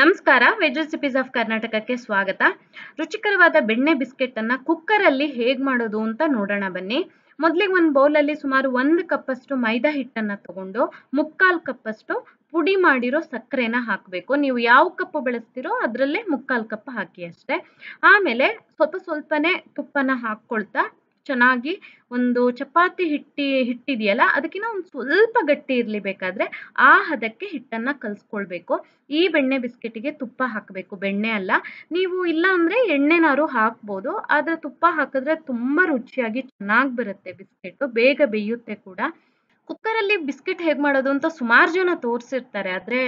ನಮಸ್ಕಾರ veg recipes of ಕರ್ನಾಟಕಕ್ಕೆ ಸ್ವಾಗತ। ರುಚಿಕರವಾದ ಬೆಣ್ಣೆ ಬಿಸ್ಕೆಟ್ ಅನ್ನು ಕುಕ್ಕರ್ ಅಲ್ಲಿ ಹೇಗೆ ಮಾಡೋದು ಅಂತ ನೋಡೋಣ ಬನ್ನಿ। ಮೊದಲಿಗೆ ಒಂದು ಬೌಲ್ ಅಲ್ಲಿ ಸುಮಾರು 1 ಕಪ್ ಅಷ್ಟು ಮೈದಾ ಹಿಟ್ಟನ್ನ ತಗೊಂಡು 3/4 ಕಪ್ ಅಷ್ಟು ಪುಡಿ ಮಾಡಿರೋ ಸಕ್ಕರೆನ ಹಾಕಬೇಕು। ನೀವು ಯಾವ ಕಪ್ ಬಳಸ್ತಿರೋ ಅದರಲ್ಲೇ 3/4 ಕಪ್ ಹಾಕಿ ಅಷ್ಟೇ। ಆಮೇಲೆ ಸ್ವಲ್ಪನೇ ತುಪ್ಪನ ಹಾಕಿಕೊಳ್ಳುತ್ತಾ ಚೆನ್ನಾಗಿ ಒಂದು ಚಪಾತಿ ಹಿಟ್ಟಿದೆಯಲ್ಲ ಅದಕ್ಕಿಂತ ಒಂದು ಸ್ವಲ್ಪ ಗಟ್ಟಿ ಇರಲಿ ಬೇಕಾದ್ರೆ ಆ ಹದಕ್ಕೆ ಹಿಟ್ಟನ್ನ ಕಲಸಿಕೊಳ್ಳಬೇಕು। ಈ ಬೆಣ್ಣೆ ಬಿಸ್ಕೆಟಿಗೆ ತುಪ್ಪ ಹಾಕಬೇಕು, ಬೆಣ್ಣೆ ಅಲ್ಲ। ನೀವು ಇಲ್ಲ ಅಂದ್ರೆ ಎಣ್ಣೆನಾರು ಹಾಕಬಹುದು, ಆದ್ರೆ ತುಪ್ಪ ಹಾಕಿದ್ರೆ ತುಂಬಾ ರುಚಿಯಾಗಿ ಚೆನ್ನಾಗಿ ಬರುತ್ತೆ ಬಿಸ್ಕೆಟ್, ಬೇಗ ಬೇಯುತ್ತೆ ಕೂಡ। ಕುಕ್ಕರ್ ಅಲ್ಲಿ ಬಿಸ್ಕೆಟ್ ಹೇಗೆ ಮಾಡೋದು ಅಂತ ಸುಮಾರು ಜನ ತೋರಿಸಿರ್ತಾರೆ, ಆದ್ರೆ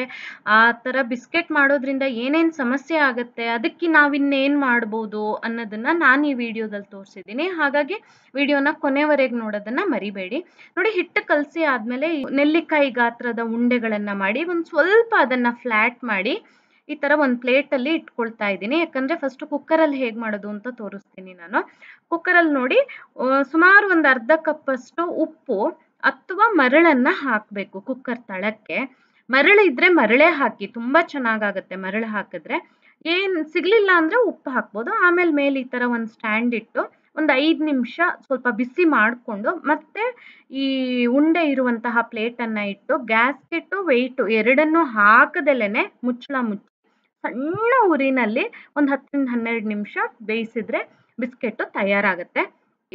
ಆ ತರ ಬಿಸ್ಕೆಟ್ ಮಾಡೋದ್ರಿಂದ ಏನೇನ್ ಸಮಸ್ಯೆ ಆಗುತ್ತೆ, ಅದಕ್ಕೆ ನಾವಿನ್ನೇನ್ ಮಾಡ್ಬೋದು ಅನ್ನೋದನ್ನ ನಾನು ಈ ವಿಡಿಯೋದಲ್ಲಿ ತೋರಿಸಿದ್ದೀನಿ। ಹಾಗಾಗಿ ವಿಡಿಯೋನ ಕೊನೆವರೆಗೆ ನೋಡೋದನ್ನ ಮರಿಬೇಡಿ। ನೋಡಿ, ಹಿಟ್ಟು ಕಲಸಿ ಆದ್ಮೇಲೆ ನೆಲ್ಲಿಕಾಯಿ ಗಾತ್ರದ ಉಂಡೆಗಳನ್ನ ಮಾಡಿ ಒಂದು ಸ್ವಲ್ಪ ಅದನ್ನ ಫ್ಲಾಟ್ ಮಾಡಿ ಈ ತರ ಒಂದು ಪ್ಲೇಟ್ ಅಲ್ಲಿ ಇಟ್ಕೊಳ್ತಾ ಇದ್ದೀನಿ, ಯಾಕಂದ್ರೆ ಫಸ್ಟ್ ಕುಕ್ಕರ್ ಅಲ್ಲಿ ಹೇಗ್ ಮಾಡೋದು ಅಂತ ತೋರಿಸ್ತೀನಿ ನಾನು। ಕುಕ್ಕರ್ ಅಲ್ಲಿ ನೋಡಿ ಸುಮಾರು ಒಂದು 1/2 ಕಪ್ ಅಷ್ಟು ಉಪ್ಪು ಅಥವಾ ಮರಳನ್ನ ಹಾಕಬೇಕು। ಕುಕ್ಕರ್ ತಳಕ್ಕೆ ಮರಳು ಇದ್ರೆ ಮರಳೇ ಹಾಕಿ, ತುಂಬಾ ಚೆನ್ನಾಗಾಗತ್ತೆ ಮರಳು ಹಾಕಿದ್ರೆ। ಏನ್ ಸಿಗ್ಲಿಲ್ಲ ಅಂದ್ರೆ ಉಪ್ಪು ಹಾಕ್ಬೋದು। ಆಮೇಲೆ ಮೇಲೆ ಈ ತರ ಒಂದು ಸ್ಟ್ಯಾಂಡ್ ಇಟ್ಟು ಒಂದು 5 ನಿಮಿಷ ಸ್ವಲ್ಪ ಬಿಸಿ ಮಾಡಿಕೊಂಡು ಮತ್ತೆ ಈ ಉಂಡೆ ಇರುವಂತಹ ಪ್ಲೇಟನ್ನ ಇಟ್ಟು ಗ್ಯಾಸ್ಗೆ ಇಟ್ಟು ವೆಯ್ಟು ಎರಡನ್ನೂ ಹಾಕದಲೇನೆ ಮುಚ್ಚಳ ಮುಚ್ಚಿ ಸಣ್ಣ ಉರಿನಲ್ಲಿ ಒಂದು 10-12 ನಿಮಿಷ ಬೇಯಿಸಿದ್ರೆ ಬಿಸ್ಕೆಟ್ ತಯಾರಾಗತ್ತೆ।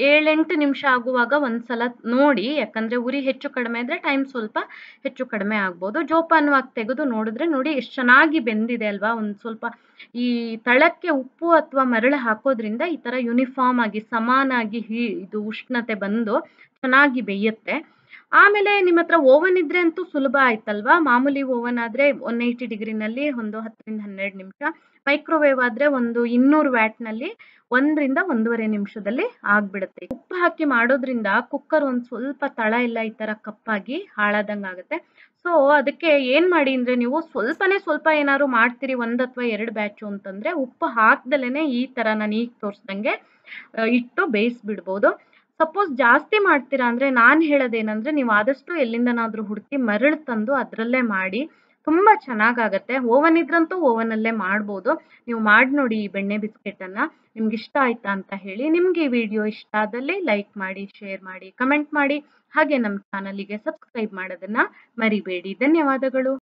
7-8 ನಿಮಿಷ ಆಗುವಾಗ ಒಂದ್ಸಲ ನೋಡಿ, ಯಾಕಂದ್ರೆ ಉರಿ ಹೆಚ್ಚು ಕಡಿಮೆ ಇದ್ರೆ ಟೈಮ್ ಸ್ವಲ್ಪ ಹೆಚ್ಚು ಕಡಿಮೆ ಆಗ್ಬೋದು। ಜೋಪಾನವಾಗಿ ತೆಗೆದು ನೋಡಿದ್ರೆ ನೋಡಿ ಎಷ್ಟು ಚೆನ್ನಾಗಿ ಬೆಂದಿದೆ ಅಲ್ವಾ। ಒಂದ್ ಸ್ವಲ್ಪ ಈ ತಳಕ್ಕೆ ಉಪ್ಪು ಅಥವಾ ಮರಳು ಹಾಕೋದ್ರಿಂದ ಈ ತರ ಯೂನಿಫಾರ್ಮ್ ಆಗಿ ಸಮಾನಾಗಿ ಇದು ಉಷ್ಣತೆ ಬಂದು ಚೆನ್ನಾಗಿ ಬೇಯುತ್ತೆ। ಆಮೇಲೆ ನಿಮ್ಮ ಹತ್ರ ಓವನ್ ಇದ್ರೆ ಅಂತೂ ಸುಲಭ ಆಯ್ತಲ್ವಾ, ಮಾಮೂಲಿ ಓವನ್ ಆದ್ರೆ 180 ಡಿಗ್ರಿನಲ್ಲಿ ಒಂದು 10-12 ನಿಮಿಷ, ಮೈಕ್ರೋವೇವ್ ಆದ್ರೆ ಒಂದು 200 ವ್ಯಾಟ್ನಲ್ಲಿ 1-1.5 ನಿಮಿಷದಲ್ಲಿ ಆಗ್ಬಿಡುತ್ತೆ। ಉಪ್ಪು ಹಾಕಿ ಮಾಡೋದ್ರಿಂದ ಕುಕ್ಕರ್ ಒಂದು ಸ್ವಲ್ಪ ತಳ ಎಲ್ಲ ಈ ತರ ಕಪ್ಪಾಗಿ ಹಾಳಾದಂಗೆ ಆಗುತ್ತೆ। ಸೊ ಅದಕ್ಕೆ ಏನ್ ಮಾಡಿ ಅಂದ್ರೆ ನೀವು ಸ್ವಲ್ಪ ಏನಾದ್ರು ಮಾಡ್ತೀರಿ 1 ಅಥವಾ 2 ಬ್ಯಾಚು ಅಂತಂದ್ರೆ ಉಪ್ಪು ಹಾಕ್ದಲೇನೆ ಈ ತರ ನಾನು ಈಗ ತೋರಿಸ್ದಂಗೆ ಇಟ್ಟು ಬೇಯಿಸ್ಬಿಡ್ಬೋದು। ಸಪೋಸ್ ಜಾಸ್ತಿ ಮಾಡ್ತೀರಾ ಅಂದ್ರೆ ನಾನು ಹೇಳೋದೇನಂದ್ರೆ ನೀವು ಆದಷ್ಟು ಎಲ್ಲಿಂದನಾದ್ರೂ ಹುಡುಕಿ ಮರಳು ತಂದು ಅದರಲ್ಲೇ ಮಾಡಿ, ತುಂಬಾ ಚೆನ್ನಾಗಾಗತ್ತೆ। ಓವನ್ ಇದ್ರಂತೂ ಓವನ್ ಅಲ್ಲೇ ಮಾಡ್ಬೋದು। ನೀವು ಮಾಡಿ ನೋಡಿ ಈ ಬೆಣ್ಣೆ ಬಿಸ್ಕೆಟ್ ಅನ್ನ, ನಿಮ್ಗೆ ಇಷ್ಟ ಆಯ್ತಾ ಅಂತ ಹೇಳಿ। ನಿಮ್ಗೆ ಈ ವಿಡಿಯೋ ಇಷ್ಟ ಆದಲ್ಲಿ ಲೈಕ್ ಮಾಡಿ, ಶೇರ್ ಮಾಡಿ, ಕಮೆಂಟ್ ಮಾಡಿ, ಹಾಗೆ ನಮ್ಮ ಚಾನಲ್ಗೆ ಸಬ್ಸ್ಕ್ರೈಬ್ ಮಾಡೋದನ್ನ ಮರಿಬೇಡಿ। ಧನ್ಯವಾದಗಳು।